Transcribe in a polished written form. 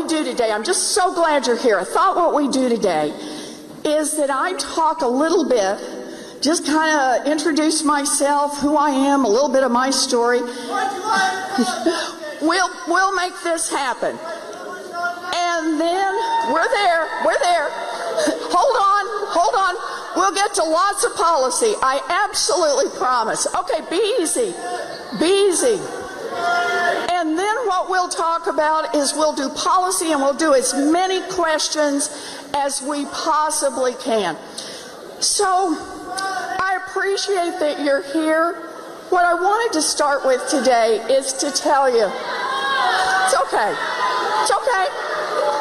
we do today, I'm just so glad you're here. I thought what we do today is that I talk a little bit, just kind of introduce myself, who I am, a little bit of my story. We'll make this happen. And then we're there. Hold on. We'll get to lots of policy. I absolutely promise. Okay, be easy. And then what we'll talk about is we'll do policy and we'll do as many questions as we possibly can. So I appreciate that you're here. What I wanted to start with today is to tell you, it's okay.